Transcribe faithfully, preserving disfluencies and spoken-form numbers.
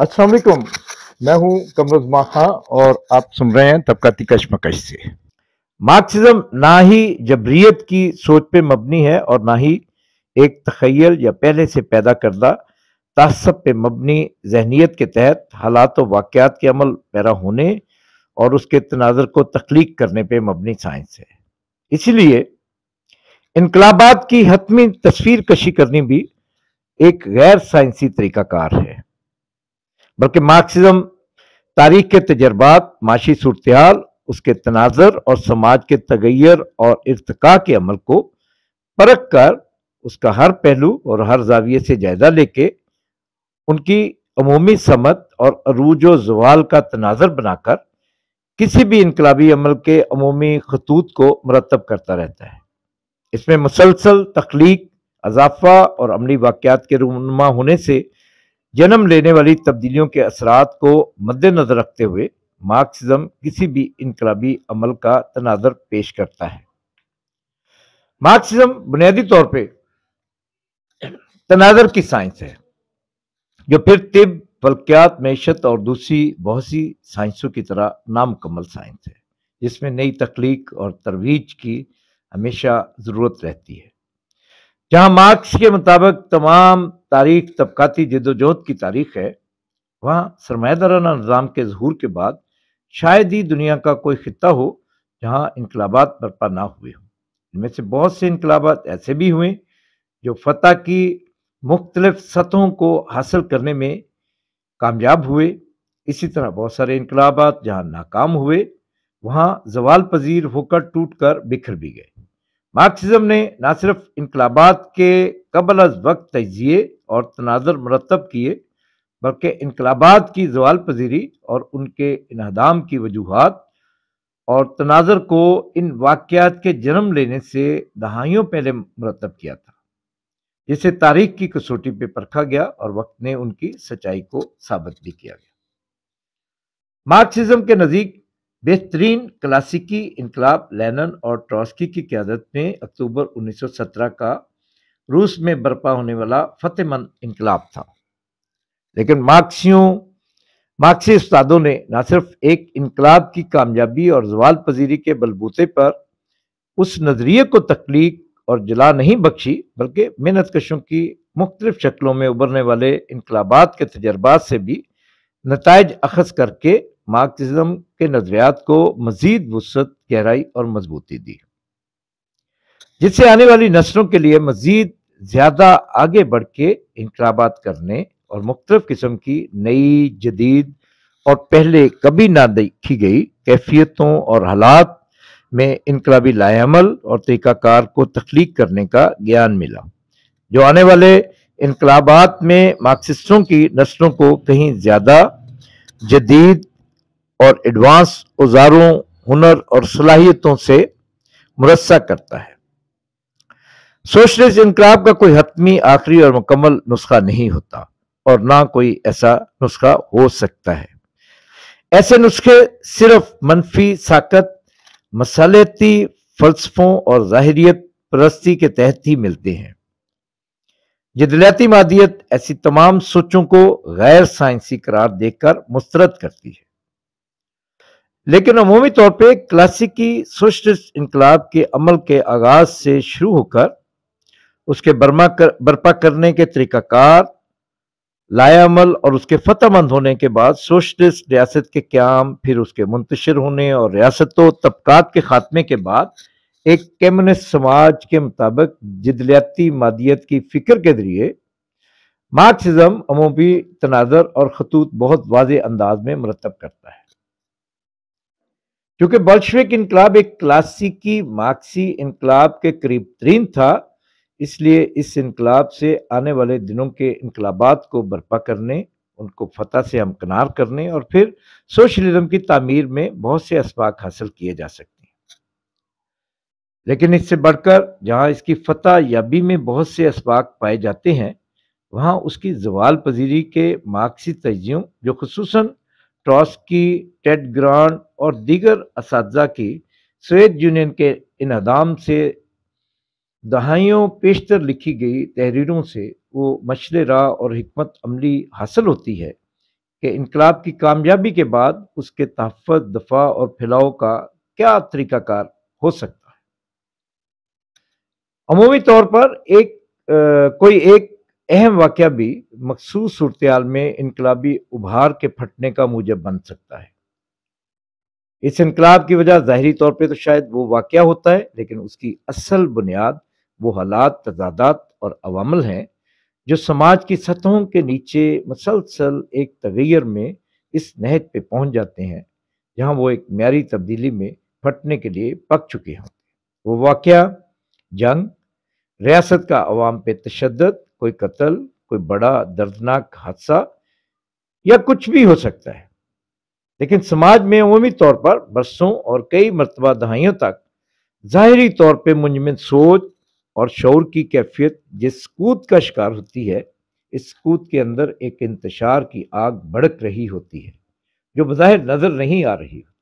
अस्सलाम वालेकुम, मैं हूं कमर उज़ ज़मान खां और आप सुन रहे हैं तबकाती कशमकश से। मार्क्सिज्म ना ही जबरियत की सोच पे मबनी है और ना ही एक तखयल या पहले से पैदा करदा तासब पे मबनी जहनीत के तहत हालात और वाक़यात के अमल पैरा होने और उसके तनाजर को तख्लीक करने पे मबनी साइंस है। इसलिए इनकलाबात की हतमी तस्वीर कशी करनी भी एक गैर साइंसी तरीक़ाकार है, बल्कि मार्क्सिज्म तारीख के तजर्बात, माशी सूरतहाल, उसके तनाजर और समाज के तगैर और इर्तका के अमल को परख कर उसका हर पहलू और हर जाविये से जायजा लेके उनकी अमूमी समत और अरूज व ज़वाल का तनाजर बनाकर किसी भी इनकलाबी अमल के अमूमी खतूत को मुरतब करता रहता है। इसमें मुसलसल तख्लीक, अजाफा और अमली वाक़यात के रूनुमा होने से जन्म लेने वाली तब्दीलियों के असरात को मद्देनजर रखते हुए मार्क्सिज्म किसी भी इनकलाबी अमल का तनाजर पेश करता है। मार्क्सिज्म बुनियादी तौर पर तनाजर की साइंस है, जो फिर तिब, फलकियात, मैशत और दूसरी बहुत सी साइंसों की तरह नामुकम्मल साइंस है, जिसमें नई तख्लीक और तरवीज की हमेशा ज़रूरत रहती है। जहाँ मार्क्स के मुताबिक तमाम तारीख तबकाती जदोजहद की तारीख है, वहाँ सरमायदाराना निज़ाम के ज़हूर के बाद शायद ही दुनिया का कोई खित्ता हो जहाँ इनकलाबात बरपा ना हुए हों। इनमें से बहुत से इनकलाबात ऐसे भी हुए जो फतह की मुख्तलिफ सतहों को हासिल करने में कामयाब हुए। इसी तरह बहुत सारे इनकलाबात जहाँ नाकाम हुए वहाँ जवाल पजीर होकर टूट कर बिखर भी गए। मार्क्सिज्म ने ना सिर्फ इनकलाबात के कबल अज वक्त तजिए और तनाजर मरतब किए, बल्कि इनकलाबात की जवाल पजीरी और उनके इनहदाम की वजूहत और तनाजर को इन वाक़यात के जन्म लेने से दहाइयों पहले मरतब किया था, जिसे तारीख की कसौटी पर परखा गया और वक्त ने उनकी सच्चाई को साबित भी किया गया। मार्क्सिज्म के नज़दीक बेहतरीन क्लासिकी इनकलाब लेनिन और ट्रॉस्की की क़यादत में अक्टूबर उन्नीस सौ सत्रह का रूस में बरपा होने वाला फ़तेहमंद इनकलाब था। लेकिन मार्क्सियों मार्क्सी उस्तादों ने ना सिर्फ एक इनकलाब की कामयाबी और जवाल पजीरी के बलबूते पर उस नज़रिए को तख्लीक और जला नहीं बख्शी, बल्कि मेहनत कशों की मुख्तलिफ शक्लों में उभरने वाले इनकलाबात के तजर्बात से भी नताइज अखज़ करके मार्क्सिज्म के नजरियात को मजीद वसत, गहराई और मजबूती दी, जिससे आने वाली नस्लों के लिए मजीद ज्यादा आगे बढ़ के इनकलाबात करने और मुख्तलिफ किस्म की नई, जदीद और पहले कभी ना देखी गई कैफियतों और हालात में इनकलाबी लाएमल और तरीक़ाकार को तख्लीक करने का ज्ञान मिला, जो आने वाले इनकलाबात में मार्क्सिस्टों की नस्लों को कहीं ज़्यादा जदीद और एडवांस औजारों, हुनर और सलाहियतों से मुरस्सा करता है। सोशलिस्ट इनकलाब का कोई हतमी, आखिरी और मुकम्मल नुस्खा नहीं होता और ना कोई ऐसा नुस्खा हो सकता है। ऐसे नुस्खे सिर्फ मनफी साकत, मसालती फलसफों और ज़ाहिरियत परस्ती के तहत ही मिलते हैं। जदलियाती मादियत ऐसी तमाम सोचों को गैर साइंसी करार देकर मुस्तरद करती है। लेकिन अमूमी तौर पर क्लासिकी सोशलिस्ट इनकलाब के अमल के आगाज से शुरू होकर उसके बर्मा कर बर्पा करने के तरीक़ाकार, लायामल और उसके फतहमंद होने के बाद सोशलिस्ट रियासत के क़याम, फिर उसके मुंतशिर होने और रियासतों तबकात के ख़ात्मे के बाद एक कम्युनिस्ट समाज के मुताबिक जदलियाती मादियत की फ़िक्र के ज़रिए मार्क्सिज्म अमूमी तनाजर और खतूत बहुत वाज़ेह अंदाज में मुरतब करता है। क्योंकि बोल्शेविक इनकलाब एक क्लासिकी मार्क्सी इनकलाब के करीब तरीन था, इसलिए इस इनकलाब से आने वाले दिनों के इनकलाबात को बर्पा करने, उनको फतह से हमकनार करने और फिर सोशलिज्म की तामीर में बहुत से असबाक हासिल किए जा सकते हैं। लेकिन इससे बढ़कर जहाँ इसकी फतह याबी में बहुत से असबाक पाए जाते हैं, वहाँ उसकी जवाल पजीरी के मार्क्सी तज्जियों, जो खुसूसन ट्रॉट्स्की, टेड ग्रांट और दीगर असातिज़ा की सोवियत यूनियन के इनहदाम से दहाइयों पेशतर लिखी गई तहरीरों से वो मशले राह और हिकमत अमली हासिल होती है, कि इनकलाब की कामयाबी के बाद उसके तहफ़्फ़ुज़, दफा और फैलाव का क्या तरीक़ाकार हो सकता है। अमूमी तौर पर एक आ, कोई एक अहम वाक़या भी मखसूस सूरत में इनकलाबी उभार के फटने का मूजब बन सकता है। इस इनकलाब की वजह ज़ाहरी तौर पर तो शायद वो वाक़या होता है, लेकिन उसकी असल बुनियाद वो हालात, तजादात और अवामल हैं जो समाज की सतहों के नीचे मसलसल एक तगैर में इस नहत पे पहुंच जाते हैं जहां वो एक म्यारी तब्दीली में फटने के लिए पक चुके होते हैं। वो वाक़या जंग, रियासत का अवाम पे तशद्दद, कोई कत्ल, कोई बड़ा दर्दनाक हादसा या कुछ भी हो सकता है, लेकिन समाज में अमूमी तौर पर बरसों और कई मरतबा दहाइयों तक ज़ाहरी तौर पर मुंजमद सोच और शऊर की कैफियत जिस कूद का शिकार होती है, इस कूद के अंदर एक इंतशार की आग भड़क रही होती है जो बज़ाहिर नज़र नहीं आ रही होती।